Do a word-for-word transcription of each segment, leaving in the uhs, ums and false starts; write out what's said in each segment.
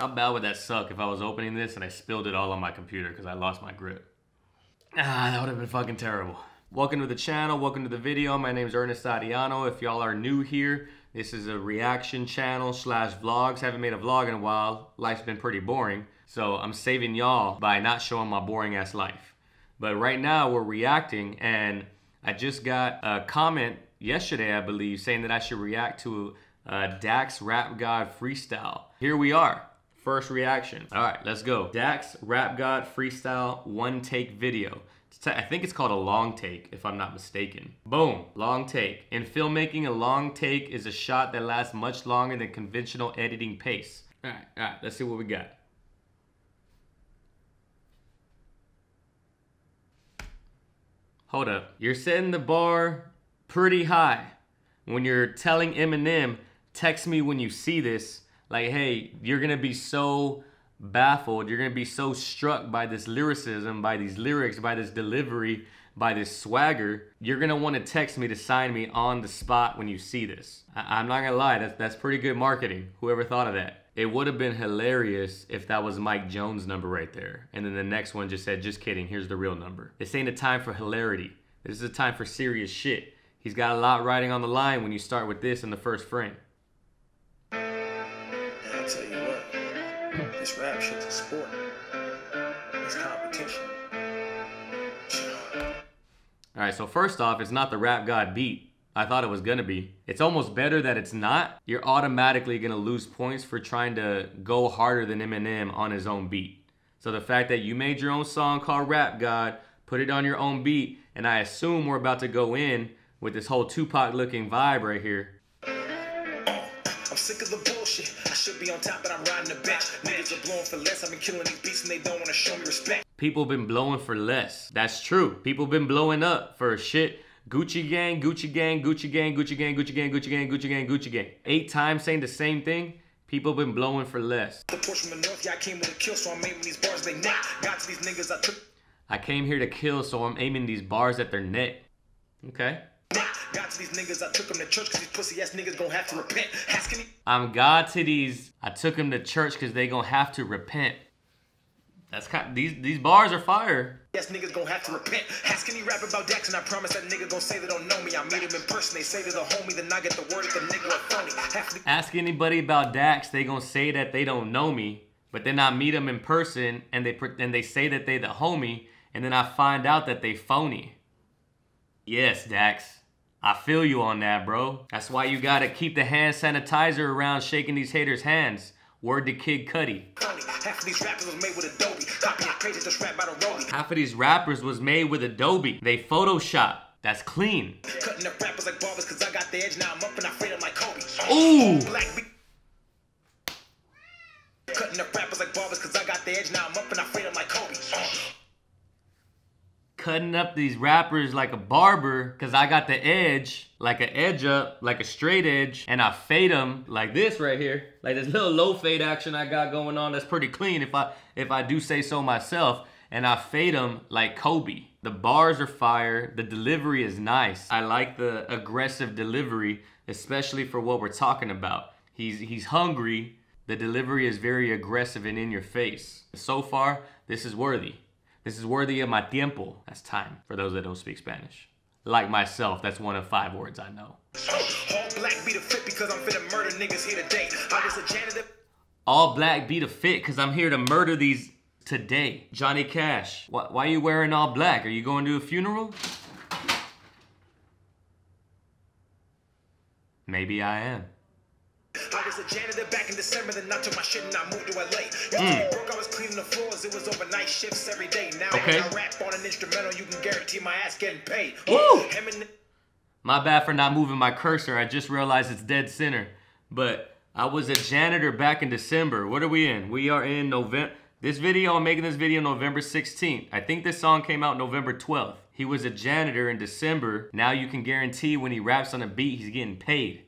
How bad would that suck if I was opening this and I spilled it all on my computer because I lost my grip? Ah, that would have been fucking terrible. Welcome to the channel, welcome to the video. My name is Ernest Adiano. If y'all are new here, this is a reaction channel slash vlogs. Haven't made a vlog in a while. Life's been pretty boring. So I'm saving y'all by not showing my boring ass life. But right now we're reacting, and I just got a comment yesterday, I believe, saying that I should react to a Dax Rap God freestyle. Here we are. First reaction. All right, let's go. Dax Rap God freestyle one take video. I think it's called a long take, if I'm not mistaken. Boom, long take. In filmmaking, a long take is a shot that lasts much longer than conventional editing pace. All right, all right, let's see what we got. Hold up. You're setting the bar pretty high when you're telling Eminem, text me when you see this. Like, hey, you're gonna be so baffled, you're gonna be so struck by this lyricism, by these lyrics, by this delivery, by this swagger, you're gonna want to text me to sign me on the spot when you see this. I I'm not gonna lie, that's, that's pretty good marketing. Whoever thought of that. It would have been hilarious if that was Mike Jones' number right there. And then the next one just said, just kidding, here's the real number. This ain't a time for hilarity. This is a time for serious shit. He's got a lot riding on the line when you start with this in the first frame. Tell you what, this rap shit's a sport. It's competition. All right, so first off, it's not the Rap God beat. I thought it was gonna be. It's almost better that it's not. You're automatically gonna lose points for trying to go harder than Eminem on his own beat. So the fact that you made your own song called Rap God, put it on your own beat, and I assume we're about to go in with this whole Tupac-looking vibe right here. I'm sick of the bullshit. I should be on top, but I'm riding the bench. Niggas are blowing for less. I've been killing these beats and they don't want to show me respect. People been blowing for less. That's true. People been blowing up for shit. Gucci gang, Gucci gang, Gucci gang, Gucci gang, Gucci gang, Gucci gang, Gucci gang, Gucci gang. Eight times saying the same thing. People been blowing for less. The Porsche from the north, yeah, I came with a kill, so I'm aiming these bars they neck. Got to these niggas, I took. I came here to kill, so I'm aiming these bars at their neck. Okay. Got to these niggas, I took them to church cause these pussy ass niggas gonna have to repent. Asking I'm God to these, I took them to church cause they gonna have to repent. That's kind of, these these bars are fire. Yes, niggas gonna have to repent. Ask any rap about Dax and I promise that nigga gonna say they don't know me. I meet him in person, they say they're the homie, then I get the word that the nigga are phony. Ask anybody about Dax, they gonna say that they don't know me, but then I meet them in person and they and they say that they the homie, and then I find out that they phony. Yes, Dax. I feel you on that, bro. That's why you gotta keep the hand sanitizer around shaking these haters' hands. Word to Kid Cudi. Half of these rappers was made with Adobe. Copy and paste this rap by the Rollin. Half of these rappers was made with Adobe. They Photoshop. That's clean. Cutting up rappers like barbers cause I got the edge. Now I'm up and I fade them like Kobe. Ooh! Cutting up rappers like barbers cause I got the edge. Now I'm up and I fade them like Kobe. Cutting up these rappers like a barber because I got the edge, like a edge up, like a straight edge, and I fade them like this right here, like this little low fade action I got going on that's pretty clean if I if I do say so myself, and I fade them like Kobe. The bars are fire, the delivery is nice. I like the aggressive delivery, especially for what we're talking about. He's, he's hungry, the delivery is very aggressive and in your face. So far, this is worthy. This is worthy of my tiempo. That's time, for those that don't speak Spanish. Like myself, that's one of five words I know. All black beat a fit because I'm finna murder niggas here today. I was a janitor. All black beat a fit because I'm here to murder these today. Johnny Cash, why, why are you wearing all black? Are you going to a funeral? Maybe I am. I was a janitor back in December, then I took my shit and I moved to L A. Used mm. to be broke, I was cleaning the floors, it was overnight shifts every day. Now okay. When I rap on an instrumental, you can guarantee my ass getting paid. Woo! My bad for not moving my cursor, I just realized it's dead center. But I was a janitor back in December. What are we in? We are in November. This video, I'm making this video November sixteenth. I think this song came out November twelfth. He was a janitor in December. Now you can guarantee when he raps on a beat, he's getting paid.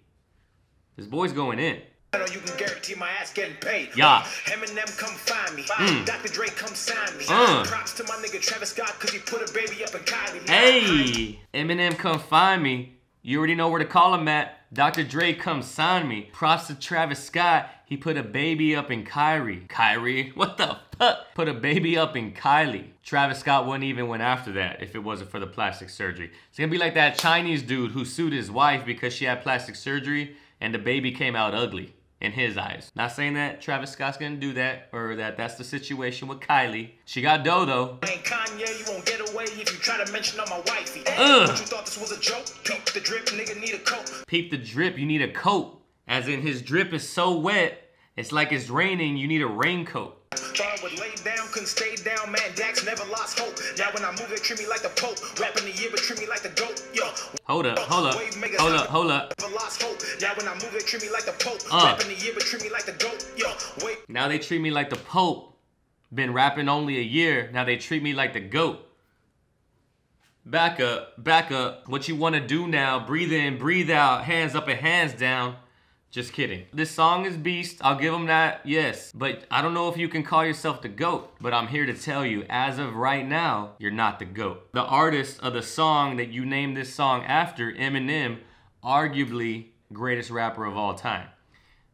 This boy's going in. I know you can guarantee my ass getting paid. Yeah. Eminem, come find me. Mm. Doctor Dre, come sign me. Uh. Props to my nigga Travis Scott because he put a baby up in Kylie. Hey, Eminem, come find me. You already know where to call him at. Doctor Dre, come sign me. Props to Travis Scott. He put a baby up in Kyrie. Kyrie? What the fuck? Put a baby up in Kylie. Travis Scott wouldn't even went after that if it wasn't for the plastic surgery. It's gonna be like that Chinese dude who sued his wife because she had plastic surgery and the baby came out ugly in his eyes. Not saying that Travis Scott's gonna do that or that that's the situation with Kylie. She got dough though. Hey, Kanye, you won't get away if you try to mention on my wifey. Ugh. But you thought this was a joke? Peep the drip, nigga need a coat. Peep the drip, you need a coat. As in his drip is so wet, it's like it's raining, you need a raincoat. Thought I would lay down, couldn't stay down, man. Dax never lost hope. Now when I move, they treat me like the Pope. Rapping the year, but treat me like the GOAT. Yo. Hold up, hold up, hold up, hold up. Never lost hope. Now when I move, they treat me like the Pope. Rapping the year, but treat me like the GOAT. Yo. Wait. Now they treat me like the Pope. Been rapping only a year. Now they treat me like the GOAT. Back up, back up. What you want to do now? Breathe in, breathe out. Hands up and hands down. Just kidding. This song is beast. I'll give him that, yes. But I don't know if you can call yourself the GOAT. But I'm here to tell you, as of right now, you're not the GOAT. The artist of the song that you named this song after, Eminem, arguably greatest rapper of all time.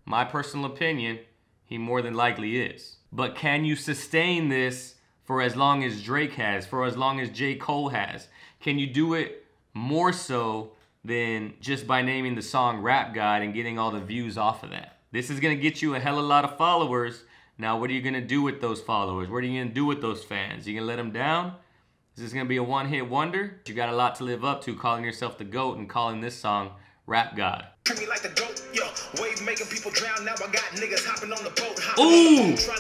My personal opinion, he more than likely is. But can you sustain this for as long as Drake has, for as long as J. Cole has? Can you do it more so than just by naming the song Rap God and getting all the views off of that? This is gonna get you a hell of a lot of followers. Now what are you gonna do with those followers? What are you gonna do with those fans? You gonna let them down? Is this gonna be a one-hit wonder? You got a lot to live up to calling yourself the GOAT and calling this song Rap God. Treat me like the GOAT, yo. Wave making people drown, now I got niggas hopping on the boat.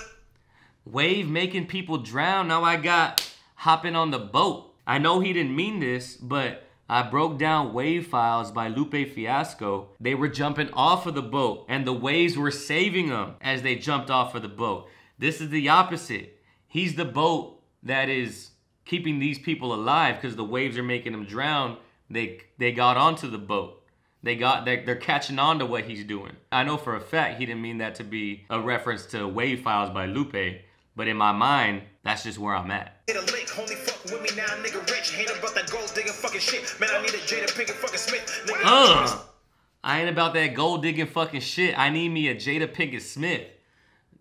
Ooh! Wave making people drown, now I got hopping on the boat. I know he didn't mean this, but I broke down Wave Files by Lupe Fiasco. They were jumping off of the boat and the waves were saving them as they jumped off of the boat. This is the opposite. He's the boat that is keeping these people alive because the waves are making them drown. They they got onto the boat. They got they're, they're catching on to what he's doing. I know for a fact he didn't mean that to be a reference to Wave Files by Lupe, but in my mind, that's just where I'm at. Hit a lick, only fuck with me now, nigga rich. Hate about that gold digging fucking shit. Man, I need a Jada Pickett fucking Smith. Nigga, uh, I ain't about that gold digging fucking shit. I need me a Jada Pickett Smith.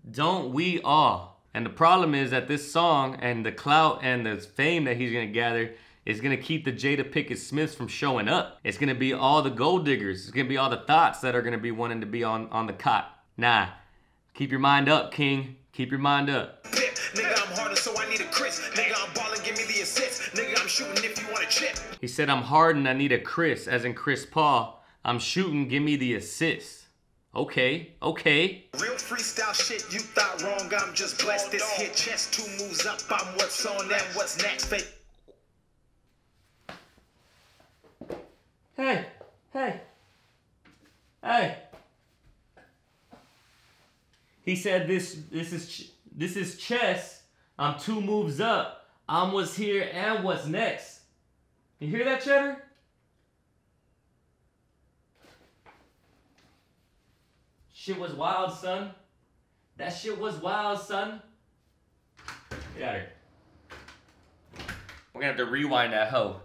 Don't we all? And the problem is that this song and the clout and the fame that he's gonna gather is gonna keep the Jada Pickett Smiths from showing up. It's gonna be all the gold diggers. It's gonna be all the thoughts that are gonna be wanting to be on, on the cot. Nah, keep your mind up, King. Keep your mind up. Nigga, I'm harder, so I need a Chris. Nigga, I'm balling, give me the assist. Nigga, I'm shooting if you want a chip. He said, I'm hardened, I need a Chris, as in Chris Paul. I'm shooting, give me the assist. Okay, okay. Real freestyle shit, you thought wrong, I'm just blessed. This hit chest, two moves up, I'm what's on that, what's next, fake. Hey, hey, hey. He said this this is ch this is chess. I'm two moves up. I'm what's here and what's next. You hear that, Cheddar? Shit was wild, son. That shit was wild, son. Get out of here. We're gonna have to rewind that hoe.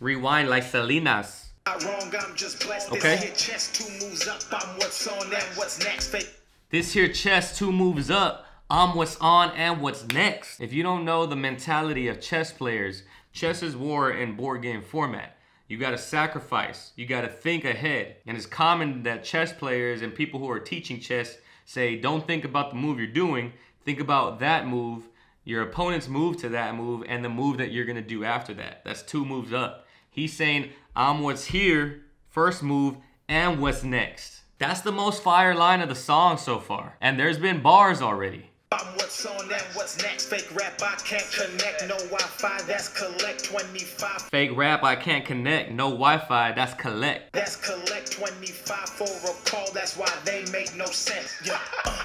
Rewind like Salinas. Wrong, I'm just blessed. Okay. This hit chess, two moves up. I'm what's on and what's next, fake. This here chess, two moves up, I'm what's on and what's next. If you don't know the mentality of chess players, chess is war in board game format. You gotta sacrifice, you gotta think ahead. And it's common that chess players and people who are teaching chess say, don't think about the move you're doing, think about that move, your opponent's move to that move, and the move that you're gonna do after that. That's two moves up. He's saying, I'm what's here, first move, and what's next. That's the most fire line of the song so far. And there's been bars already. I'm what's on and what's next. Fake rap, I can't connect. No Wi-Fi, that's collect twenty-five. Fake rap, I can't connect. No Wi-Fi, that's collect. That's collect twenty-five for a call. That's why they make no sense. Yeah.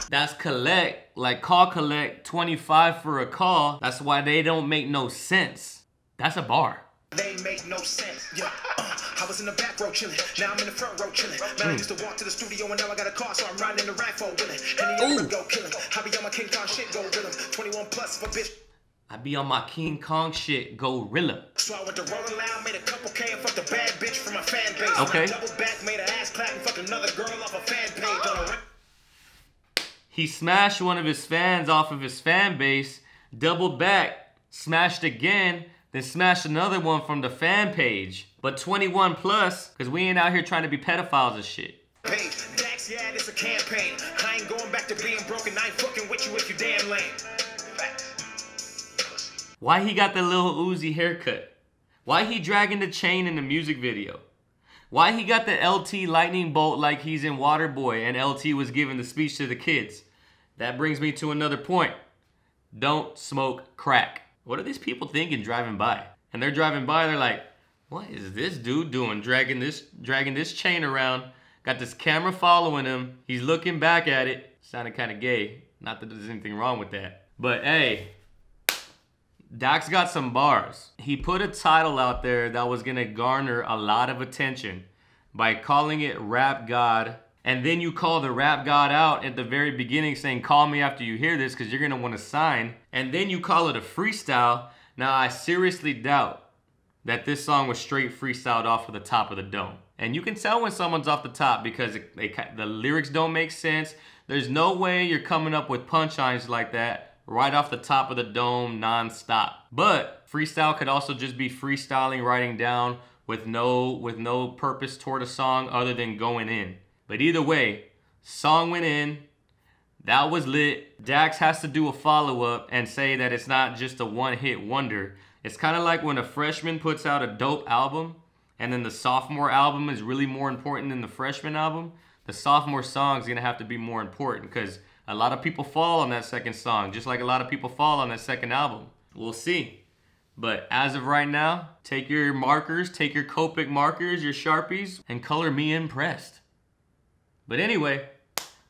That's collect, like call collect, twenty-five for a call. That's why they don't make no sense. That's a bar. They make no sense. Yeah. Uh, I was in the back row chilling. Now I'm in the front row chilling. Man, I used to walk to the studio and now I got a car, so I'm riding in the rifle with it. And the go killing. I be on my King Kong shit gorilla. twenty-one plus for bitch. I be on my King Kong shit gorilla. So I went to Rollin Loud, made a couple K and fucked a bad bitch from my fan base. Okay. Double back, made an ass clap and fucked another girl off a fan page on a He smashed one of his fans off of his fan base, doubled back, smashed again, then smashed another one from the fan page. But twenty-one plus, because we ain't out here trying to be pedophiles and shit. Hey, Dax, yeah, this a campaign. I ain't going back to being broken. I ain't fucking with you if you damn lame. Why he got the Lil Uzi haircut? Why he dragging the chain in the music video? Why he got the L T lightning bolt like he's in Waterboy and L T was giving the speech to the kids? That brings me to another point. Don't smoke crack. What are these people thinking driving by? And they're driving by, they're like, what is this dude doing? Dragging this, dragging this chain around. Got this camera following him. He's looking back at it. Sounded kind of gay. Not that there's anything wrong with that. But hey, Dax got some bars. He put a title out there that was gonna garner a lot of attention by calling it Rap God. And then you call the Rap God out at the very beginning saying, call me after you hear this because you're gonna wanna sign. And then you call it a freestyle. Now I seriously doubt that this song was straight freestyled off of the top of the dome. And you can tell when someone's off the top because it, they, the lyrics don't make sense. There's no way you're coming up with punchlines like that right off the top of the dome nonstop. But freestyle could also just be freestyling, writing down with no, with no purpose toward a song other than going in. But either way, song went in. That was lit. Dax has to do a follow-up and say that it's not just a one-hit wonder. It's kind of like when a freshman puts out a dope album and then the sophomore album is really more important than the freshman album. The sophomore song is going to have to be more important because a lot of people fall on that second song, just like a lot of people fall on that second album. We'll see. But as of right now, take your markers, take your Copic markers, your Sharpies, and color me impressed. But anyway,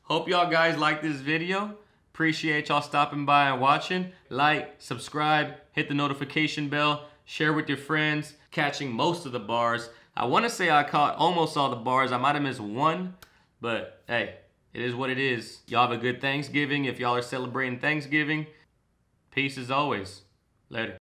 hope y'all guys like this video. Appreciate y'all stopping by and watching. Like, subscribe, hit the notification bell, share with your friends. Catching most of the bars. I want to say I caught almost all the bars. I might have missed one, but hey, it is what it is. Y'all have a good Thanksgiving if y'all are celebrating Thanksgiving. Peace as always. Later.